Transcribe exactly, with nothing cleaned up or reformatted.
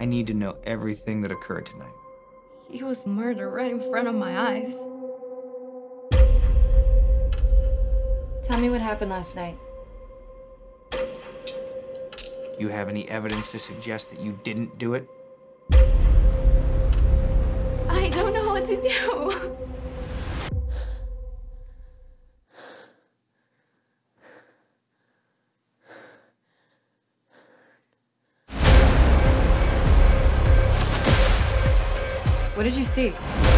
I need to know everything that occurred tonight. He was murdered right in front of my eyes. Tell me what happened last night. Do you have any evidence to suggest that you didn't do it? I don't know what to do. What did you see?